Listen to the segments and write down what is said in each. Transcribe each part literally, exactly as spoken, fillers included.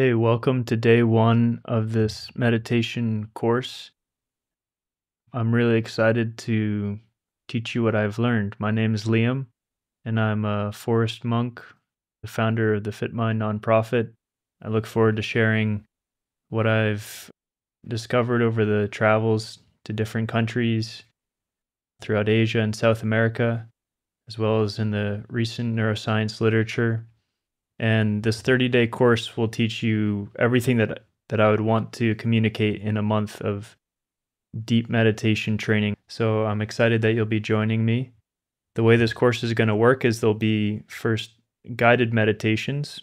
Hey, welcome to day one of this meditation course. I'm really excited to teach you what I've learned. My name is Liam, and I'm a forest monk, the founder of the FitMind nonprofit. I look forward to sharing what I've discovered over the travels to different countries throughout Asia and South America, as well as in the recent neuroscience literature. And this thirty-day course will teach you everything that, that I would want to communicate in a month of deep meditation training. So I'm excited that you'll be joining me. The way this course is going to work is there'll be first guided meditations,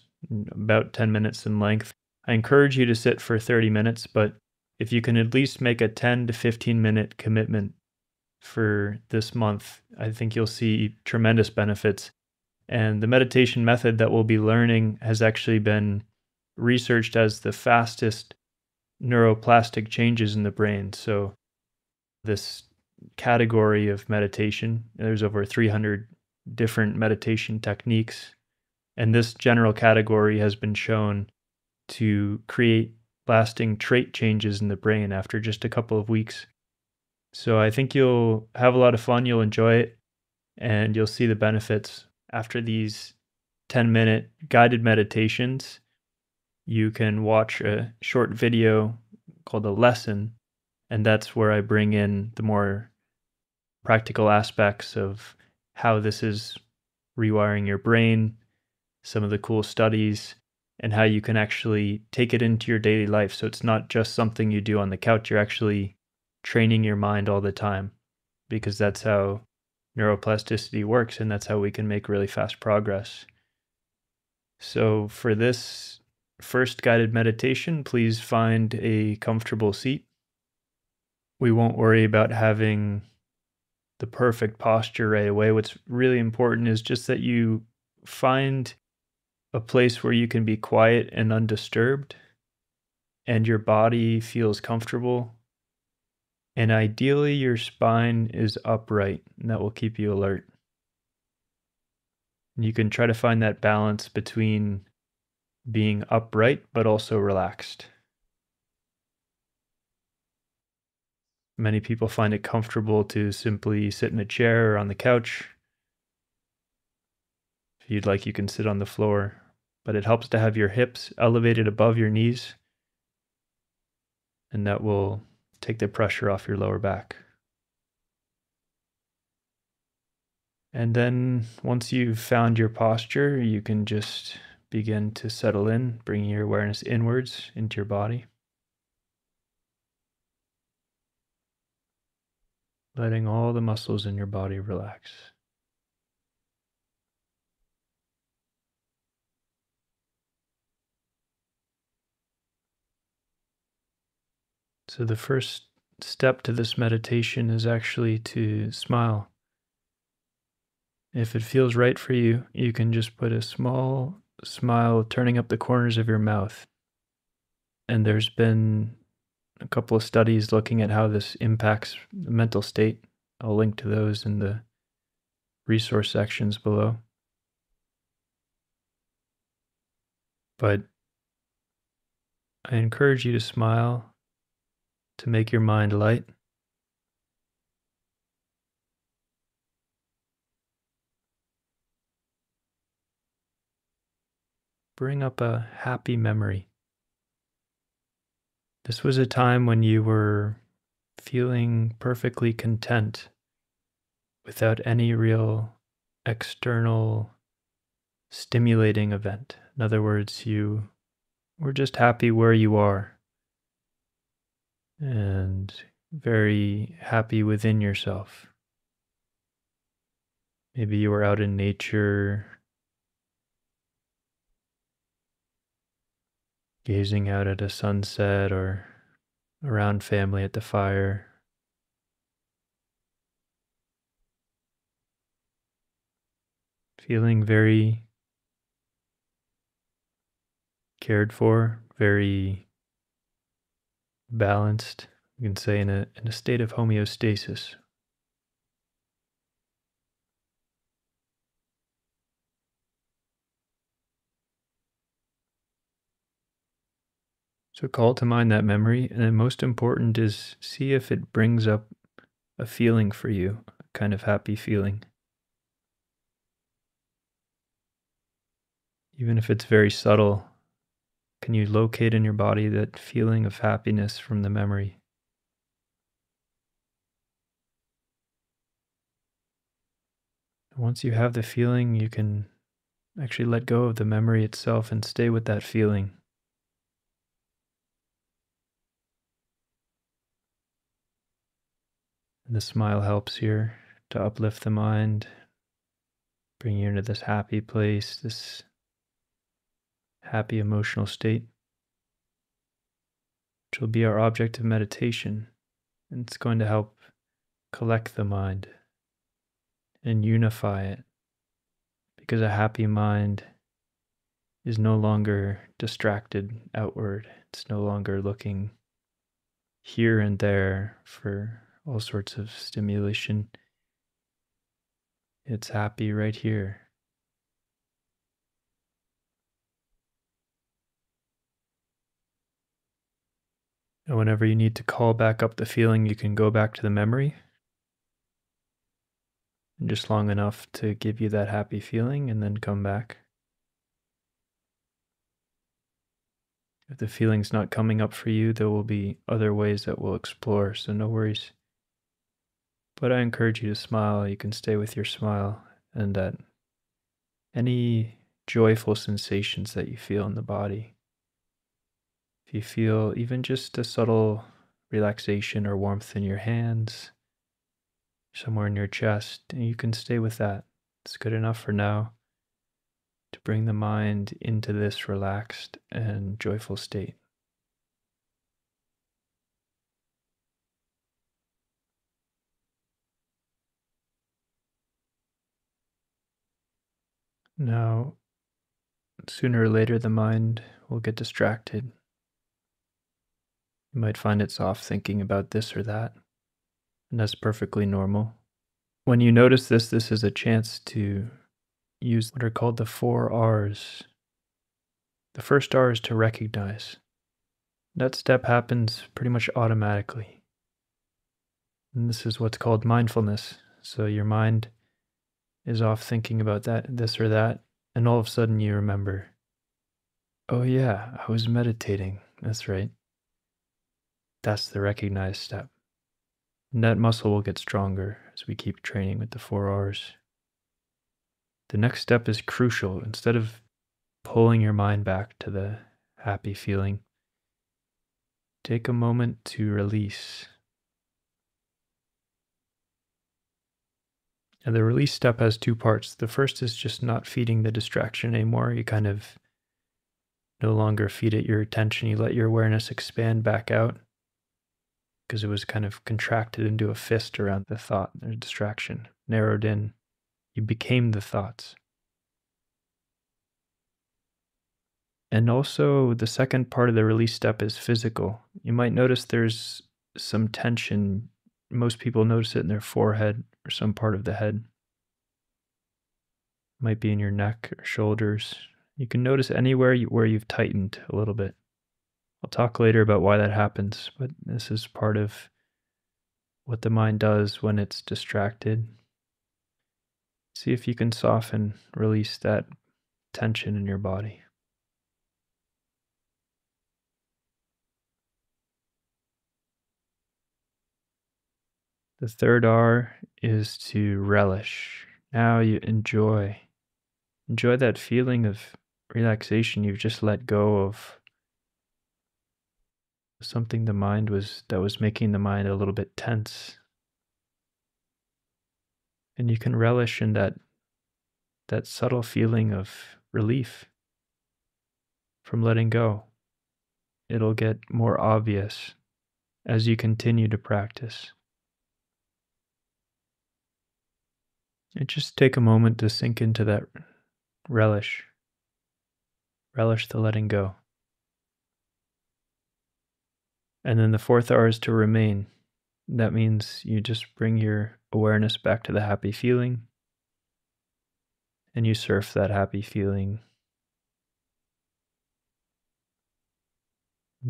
about ten minutes in length. I encourage you to sit for thirty minutes, but if you can at least make a ten to fifteen minute commitment for this month, I think you'll see tremendous benefits. And the meditation method that we'll be learning has actually been researched as the fastest neuroplastic changes in the brain. So this category of meditation, there's over three hundred different meditation techniques. And this general category has been shown to create lasting trait changes in the brain after just a couple of weeks. So I think you'll have a lot of fun, you'll enjoy it, and you'll see the benefits. After these ten minute guided meditations, you can watch a short video called a lesson, and that's where I bring in the more practical aspects of how this is rewiring your brain, some of the cool studies, and how you can actually take it into your daily life. So it's not just something you do on the couch, you're actually training your mind all the time, because that's how neuroplasticity works, and that's how we can make really fast progress. So for this first guided meditation, please find a comfortable seat. We won't worry about having the perfect posture right away. What's really important is just that you find a place where you can be quiet and undisturbed, and your body feels comfortable. And ideally, your spine is upright, and that will keep you alert. And you can try to find that balance between being upright but also relaxed. Many people find it comfortable to simply sit in a chair or on the couch. If you'd like, you can sit on the floor, but it helps to have your hips elevated above your knees, and that will take the pressure off your lower back. And then once you've found your posture, you can just begin to settle in, bringing your awareness inwards into your body. Letting all the muscles in your body relax. So the first step to this meditation is actually to smile. If it feels right for you, you can just put a small smile turning up the corners of your mouth. And there's been a couple of studies looking at how this impacts the mental state. I'll link to those in the resource sections below. But I encourage you to smile, to make your mind light. Bring up a happy memory. This was a time when you were feeling perfectly content without any real external stimulating event. In other words, you were just happy where you are, and very happy within yourself. Maybe you were out in nature, gazing out at a sunset, or around family at the fire. Feeling very cared for, very balanced, you can say, in a, in a state of homeostasis. So call to mind that memory, and then most important is see if it brings up a feeling for you, a kind of happy feeling. Even if it's very subtle, can you locate in your body that feeling of happiness from the memory? Once you have the feeling, you can actually let go of the memory itself and stay with that feeling. And the smile helps here to uplift the mind, bring you into this happy place, this happy emotional state, which will be our object of meditation. And it's going to help collect the mind and unify it, because a happy mind is no longer distracted outward. It's no longer looking here and there for all sorts of stimulation. It's happy right here. And whenever you need to call back up the feeling, you can go back to the memory. And just long enough to give you that happy feeling, and then come back. If the feeling's not coming up for you, there will be other ways that we'll explore, so no worries. But I encourage you to smile. You can stay with your smile, and that any joyful sensations that you feel in the body. If you feel even just a subtle relaxation or warmth in your hands, somewhere in your chest, and you can stay with that. It's good enough for now to bring the mind into this relaxed and joyful state. Now, sooner or later, the mind will get distracted. You might find it's off thinking about this or that, and that's perfectly normal. When you notice this, this is a chance to use what are called the four R's. The first R is to recognize. That step happens pretty much automatically. And this is what's called mindfulness. So your mind is off thinking about that, this or that, and all of a sudden you remember, oh yeah, I was meditating. That's right. That's the recognized step. And that muscle will get stronger as we keep training with the four R's. The next step is crucial. Instead of pulling your mind back to the happy feeling, take a moment to release. And the release step has two parts. The first is just not feeding the distraction anymore. You kind of no longer feed it your attention. You let your awareness expand back out, because it was kind of contracted into a fist around the thought, the distraction, narrowed in. You became the thoughts. And also the second part of the release step is physical. You might notice there's some tension. Most people notice it in their forehead or some part of the head. It might be in your neck or shoulders. You can notice anywhere you, where you've tightened a little bit. I'll talk later about why that happens, but this is part of what the mind does when it's distracted. See if you can soften, release that tension in your body. The third R is to relish. Now you enjoy. Enjoy that feeling of relaxation. You've just let go of something the mind was that was making the mind a little bit tense, and you can relish in that that subtle feeling of relief from letting go. It'll get more obvious as you continue to practice. And just take a moment to sink into that relish. Relish the letting go. And then the fourth R is to remain. That means you just bring your awareness back to the happy feeling, and you surf that happy feeling.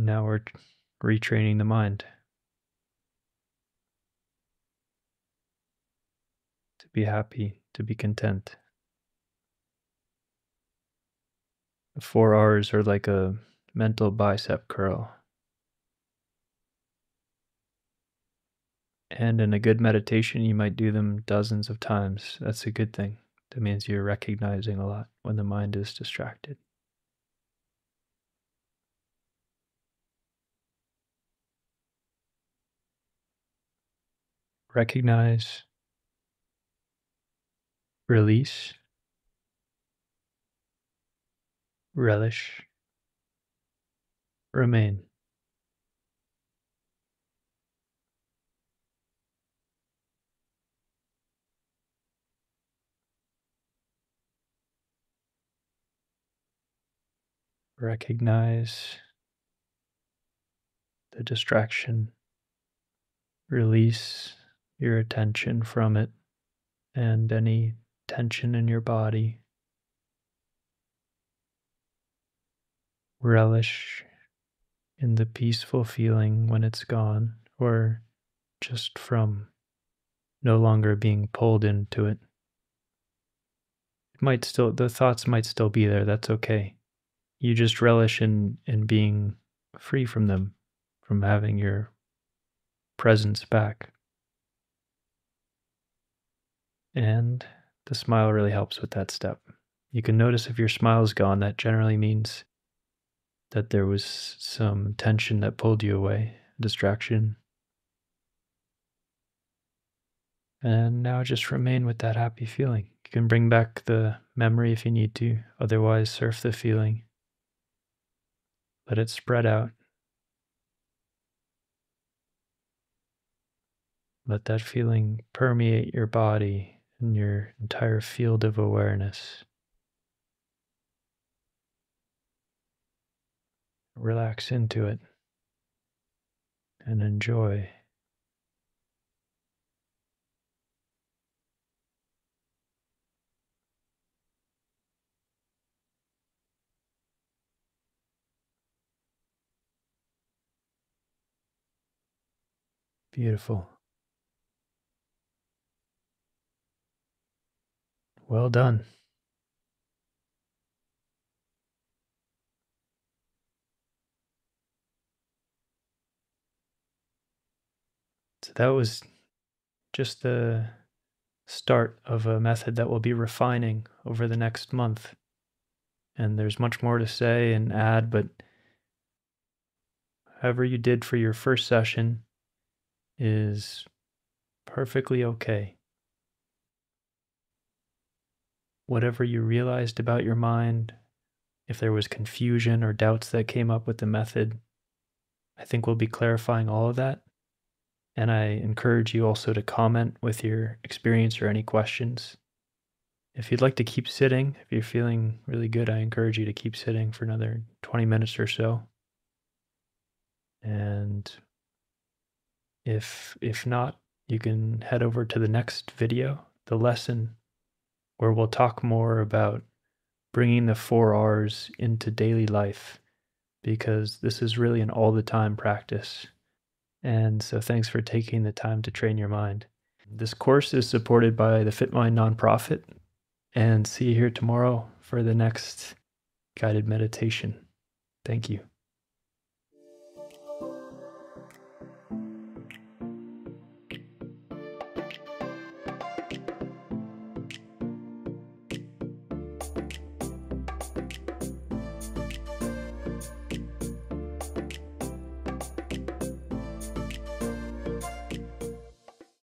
now we're retraining the mind to be happy, to be content. The four R's are like a mental bicep curl. And in a good meditation, you might do them dozens of times. That's a good thing. That means you're recognizing a lot when the mind is distracted. Recognize, release, relish, remain. Recognize the distraction, release your attention from it and any tension in your body. Relish in the peaceful feeling when it's gone or just from no longer being pulled into it. It might still, the thoughts might still be there, that's okay. You just relish in, in being free from them, from having your presence back. And the smile really helps with that step. You can notice if your smile is gone, that generally means that there was some tension that pulled you away, distraction. And now just remain with that happy feeling. You can bring back the memory if you need to, otherwise surf the feeling. Let it spread out. Let that feeling permeate your body and your entire field of awareness. Relax into it and enjoy. Beautiful. Well done. So that was just the start of a method that we'll be refining over the next month. And there's much more to say and add, but however you did for your first session is perfectly okay. Whatever you realized about your mind, if there was confusion or doubts that came up with the method, I think we'll be clarifying all of that. And I encourage you also to comment with your experience or any questions. If you'd like to keep sitting, if you're feeling really good, I encourage you to keep sitting for another twenty minutes or so. And If, if not, you can head over to the next video, the lesson, where we'll talk more about bringing the four R's into daily life, because this is really an all the time practice. And so thanks for taking the time to train your mind. This course is supported by the FitMind nonprofit, and see you here tomorrow for the next guided meditation. Thank you.